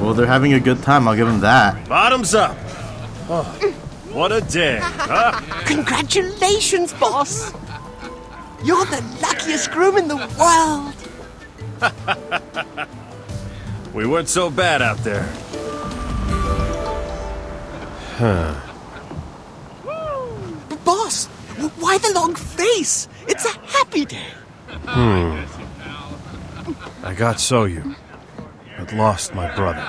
Well, they're having a good time. I'll give them that. Bottoms up. Oh, what a day, huh? Congratulations, boss. You're the luckiest groom in the world. We weren't so bad out there. Huh. But boss, why the long face? It's a happy day. I got Soyu, but lost my brother.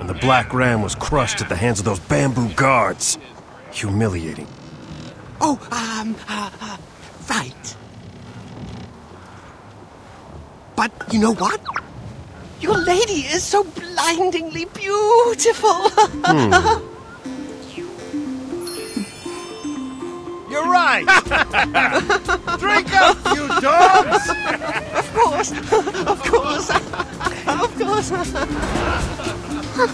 And the Black Ram was crushed at the hands of those bamboo guards. Humiliating. Oh, right. But you know what? Your lady is so blindingly beautiful. You're right. Drink up, you dogs. Of course, of course, of course. Huh?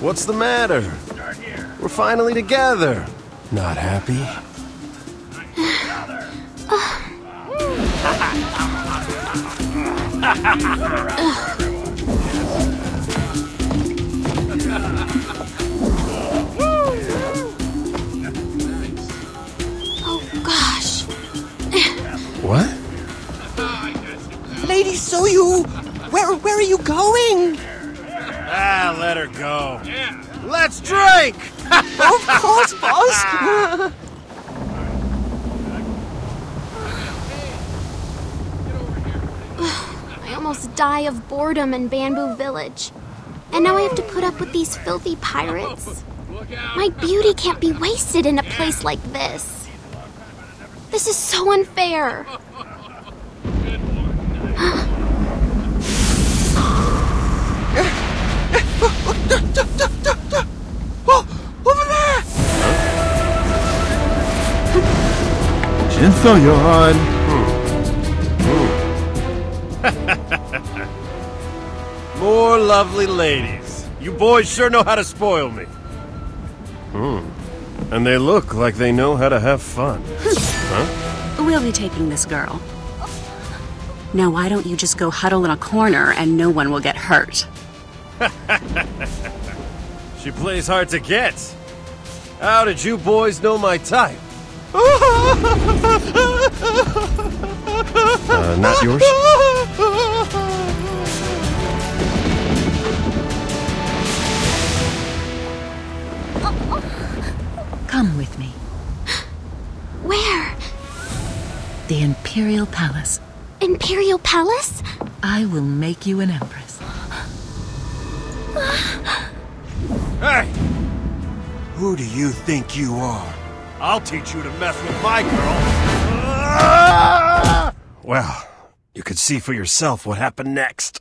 What's the matter? We're finally together. Not happy? Oh gosh. What? Lady Soyu, where are you going? Ah, let her go. Yeah. Let's drink! Of course, boss! Almost die of boredom in Bamboo Village. And now I have to put up with these filthy pirates. My beauty can't be wasted in a place like this. This is so unfair. Over there! Jinso, you're on. More lovely ladies. You boys sure know how to spoil me. And they look like they know how to have fun. Huh? We'll be taking this girl. Now why don't you just go huddle in a corner and no one will get hurt? She plays hard to get. How did you boys know my type? Not yours? Come with me. Where? The Imperial Palace. Imperial Palace? I will make you an empress. Hey! Who do you think you are? I'll teach you to mess with my girl. Well, you could see for yourself what happened next.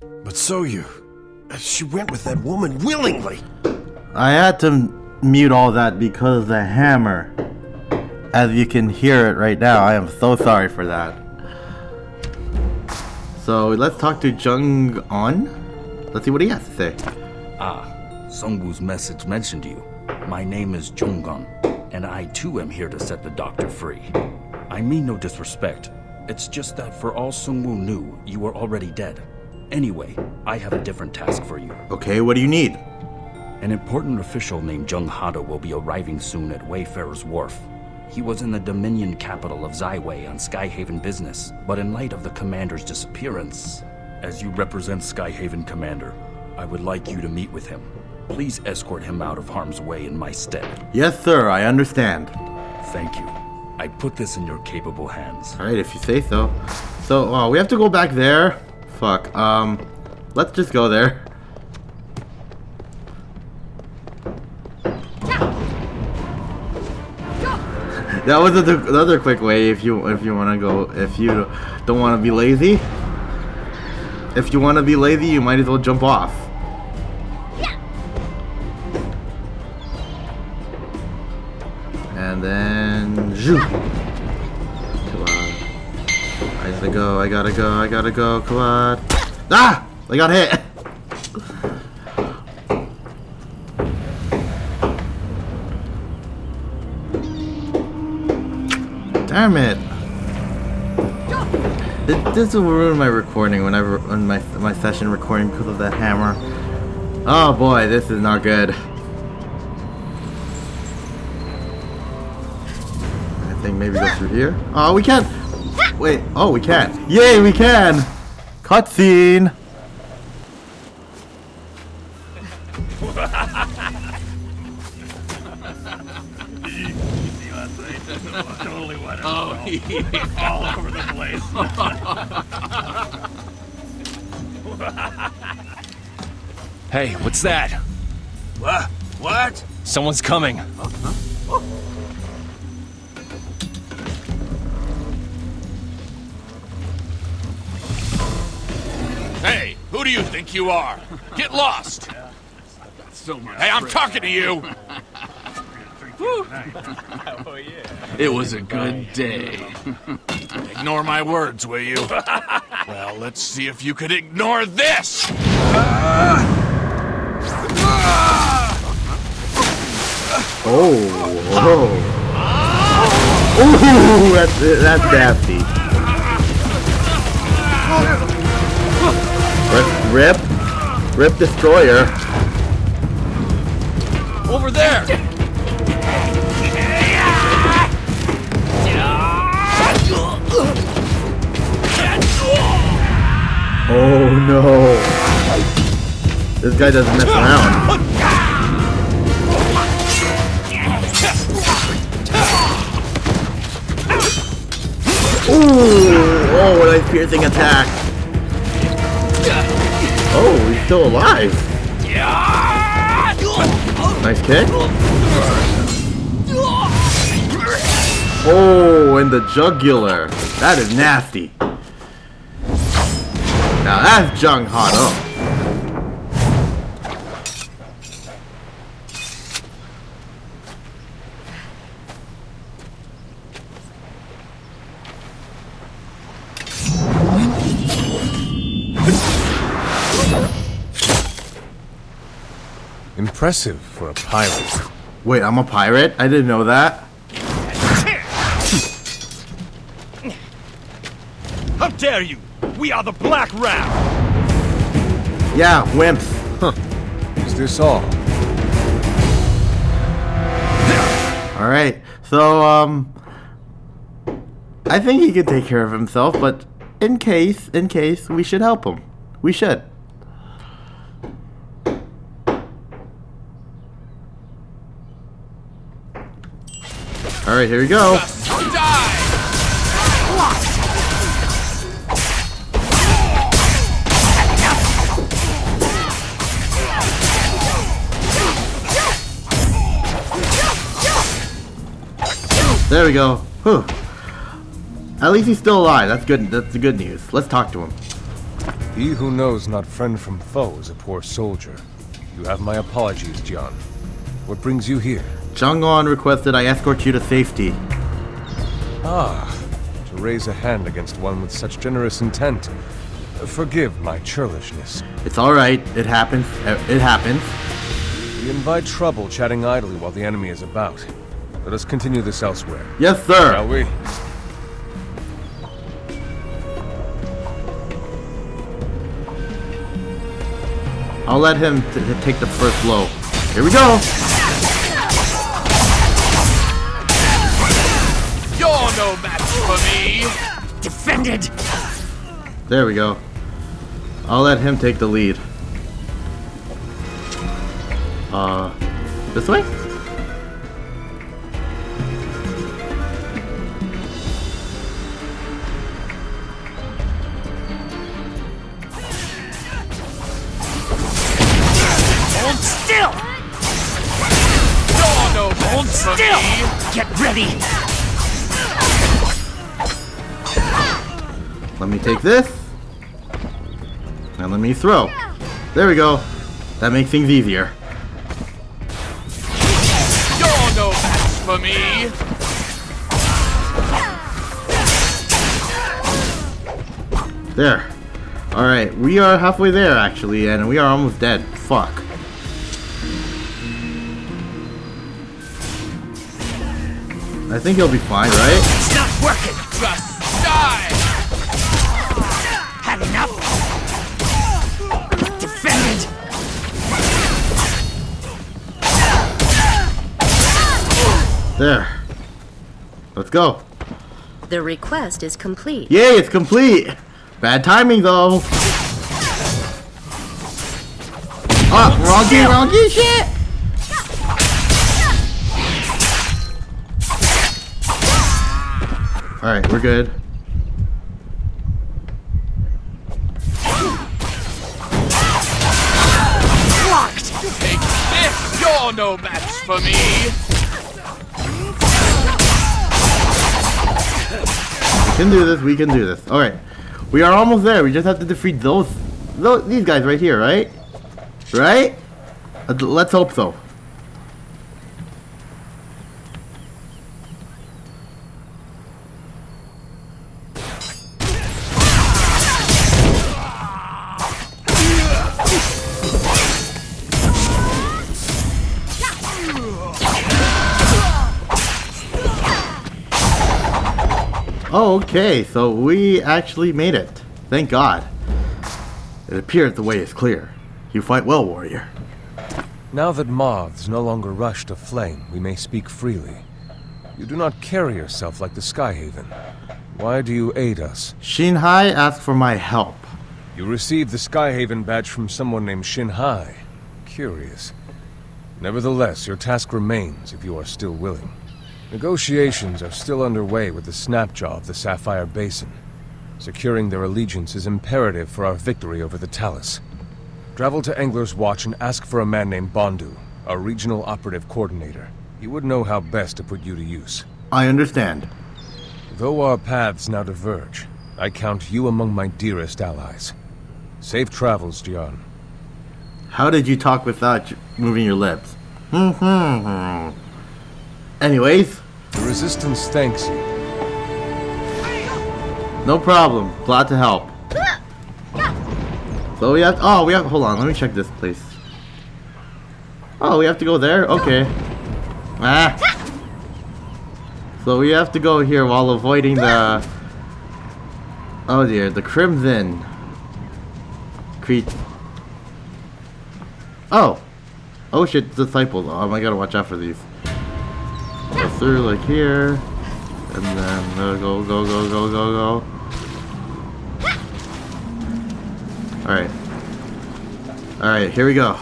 But Soyu, she went with that woman willingly. I had to mute all that because of the hammer. As you can hear it right now, I am so sorry for that. So let's talk to Jung On. Let's see what he has to say. Ah, Sung-Wu's message mentioned you. My name is Jong-Gun, and I too am here to set the doctor free. I mean no disrespect. It's just that for all Sung-Wu knew, you were already dead. Anyway, I have a different task for you. Okay, what do you need? An important official named Jung-Hado will be arriving soon at Wayfarer's Wharf. He was in the Dominion capital of Zaiwei on Skyhaven business, but in light of the commander's disappearance... As you represent Skyhaven Commander, I would like you to meet with him. Please escort him out of harm's way in my stead. Yes, sir, I understand. Thank you. I put this in your capable hands. Alright, if you say so. So, we have to go back there. Fuck, let's just go there. That was another quick way if you wanna go, if you don't wanna be lazy. If you wanna be lazy, you might as well jump off. And then... Zoom. Come on. I gotta go. Come on. Ah! I got hit! Damn it! This will ruin my recording whenever on my session recording because of that hammer. Oh boy, this is not good. I think maybe go through here. Oh, we can. Wait. Oh, we can. Yay, we can. Cutscene. Oh, yeah. All over the place. Hey, what's that? What? What? Someone's coming. Oh, huh? Oh. Hey, who do you think you are? Get lost. So much. Hey, I'm talking to you. Oh, yeah. It was a good day. Ignore my words, will you? Well, let's see if you could ignore this! Oh, whoa. Ooh, that's nasty. Rip Destroyer. Over there! Oh no! This guy doesn't mess around. Ooh! Oh, what a piercing attack! Oh, he's still alive! Nice kick! Oh, and the jugular! That is nasty! Now that's Jung-Hado. Impressive for a pirate. Wait, I'm a pirate? I didn't know that. How dare you! We are the Black Rat! Yeah, wimps. Huh. Is this all? Alright, so, I think he could take care of himself, but in case, we should help him. We should. Alright, here we go. There we go. Whew. At least he's still alive. That's good. That's the good news. Let's talk to him. He who knows not friend from foe is a poor soldier. You have my apologies, Jian. What brings you here? Jung On requested I escort you to safety. Ah, to raise a hand against one with such generous intent. Forgive my churlishness. It's all right. It happens. It happens. We invite trouble chatting idly while the enemy is about. Let us continue this elsewhere. Yes, sir. Shall we? I'll let him take the first blow. Here we go. You're no match for me. Defended. There we go. I'll let him take the lead. This way? Still! Get ready! Let me take this. And let me throw. There we go. That makes things easier. You're no match for me! There. Alright, we are halfway there actually, and we are almost dead. Fuck. I think he'll be fine, right? It's not working! Just die! There. Let's go. The request is complete. Yay, it's complete! Bad timing though. Ah, wrong key, shit! Alright, we're good. Locked! Take this! You're no match for me! We can do this, we can do this. Alright. We are almost there, we just have to defeat these guys right here, right? Right? Let's hope so. Oh, okay, so we actually made it. Thank God. It appears the way is clear. You fight well, warrior. Now that moths no longer rush to flame, we may speak freely. You do not carry yourself like the Skyhaven. Why do you aid us? Xinhai asked for my help. You received the Skyhaven badge from someone named Xinhai. Curious. Nevertheless, your task remains if you are still willing. Negotiations are still underway with the Snapjaw of the Sapphire Basin. Securing their allegiance is imperative for our victory over the Talus. Travel to Angler's Watch and ask for a man named Bondu, our regional operative coordinator. He would know how best to put you to use. I understand. Though our paths now diverge, I count you among my dearest allies. Safe travels, Jian. How did you talk without moving your lips? Anyways. The resistance thanks you. No problem. Glad to help. So we have to, hold on, let me check this place. Oh, we have to go there? Okay. Ah. So we have to go here while avoiding the... Oh dear, the Crimson Creed. Oh! Oh shit, disciples. Oh my god, watch out for these. Go through like here. And then go. Alright. Alright, here we go.